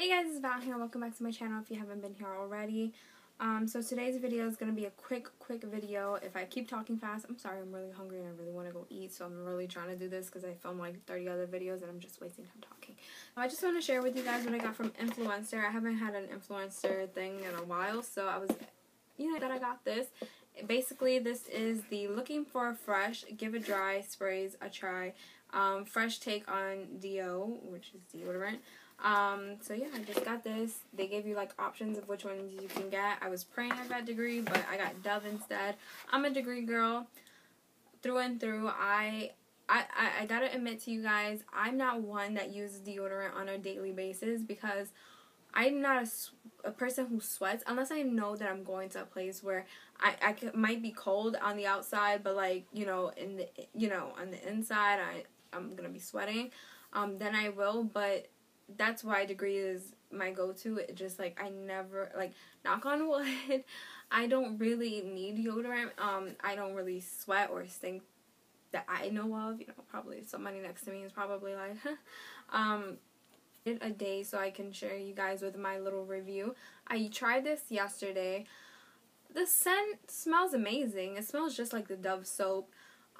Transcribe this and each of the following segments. Hey guys, it's Val here and welcome back to my channel if you haven't been here already. So today's video is going to be a quick video. If I keep talking fast, I'm sorry, I'm really hungry and I really want to go eat, so I'm really trying to do this because I filmed like 30 other videos and I'm just wasting time talking. I just want to share with you guys what I got from Influenster. I haven't had an Influenster thing in a while, so I was, that I got this. Basically, this is the Looking for Fresh, Give a Dry, Sprays a Try, fresh take on DO, which is deodorant. So yeah, I just got this. They gave you like options of which ones you can get. I was praying I got Degree, but I got Dove instead. I'm a Degree girl through and through. I gotta admit to you guys, I'm not one that uses deodorant on a daily basis because I'm not a person who sweats unless I know that I'm going to a place where I might be cold on the outside, but like, on the inside, I'm gonna be sweating. Then I will, but that's why Degree is my go-to. It just, like, I never, like, knock on wood, I don't really need deodorant. I don't really sweat or stink that I know of. Probably somebody next to me is probably like, a day, so I can share you guys with my little review. I tried this yesterday. The scent smells amazing. It smells just like the Dove soap.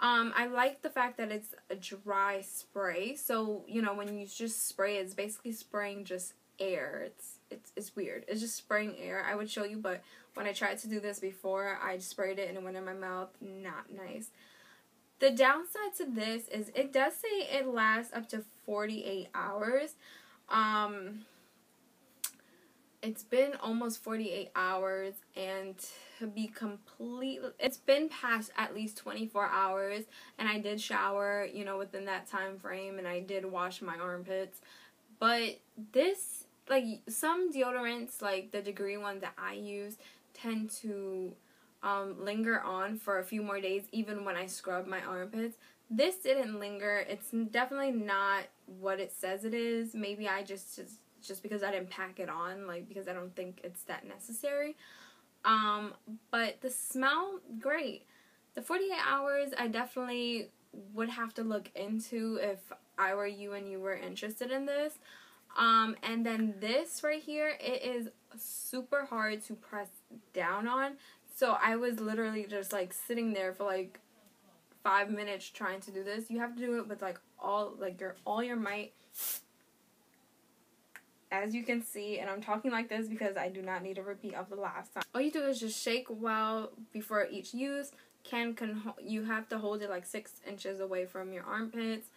I like the fact that it's a dry spray, so, when you just spray, it's basically spraying just air. It's weird. It's just spraying air. I would show you, but when I tried to do this before, I sprayed it and it went in my mouth. Not nice. The downside to this is it does say it lasts up to 48 hours. It's been almost 48 hours, and to be completely, it's been past at least 24 hours, and I did shower, within that time frame, and I did wash my armpits, but this, like, some deodorants, like the Degree one that I use, tend to, linger on for a few more days, even when I scrub my armpits. This didn't linger. It's definitely not what it says it is. Maybe I just because I didn't pack it on, like, because I don't think it's that necessary. But the smell, great. The 48 hours, I definitely would have to look into if I were you and you were interested in this. And then this right here, it is super hard to press down on. So I was literally just, like, sitting there for, like, 5 minutes trying to do this. You have to do it with, like, all your might. As you can see, and I'm talking like this because I do not need a repeat of the last time. All you do is just shake well before each use. You have to hold it like 6 inches away from your armpits.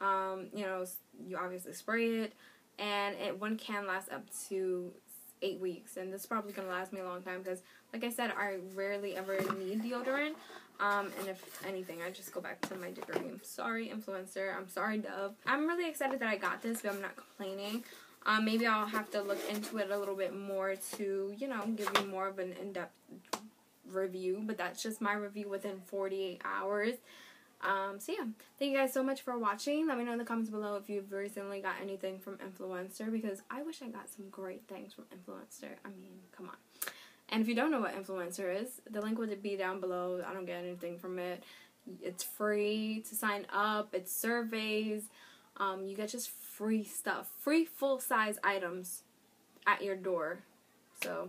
You obviously spray it, and one can last up to 8 weeks. And this is probably gonna last me a long time because, like I said, I rarely ever need deodorant. And if anything, I just go back to my Degree. I'm sorry, Influencer. I'm sorry, Dove. I'm really excited that I got this, but I'm not complaining. Maybe I'll have to look into it a little bit more to, give you more of an in-depth review. But that's just my review within 48 hours. So yeah, thank you guys so much for watching. Let me know in the comments below if you've recently got anything from Influenster, because I wish I got some great things from Influenster. I mean, come on. And if you don't know what Influencer is, the link would be down below. I don't get anything from it. It's free to sign up. It's surveys. You get just free stuff, free full-size items at your door. So,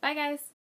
bye guys.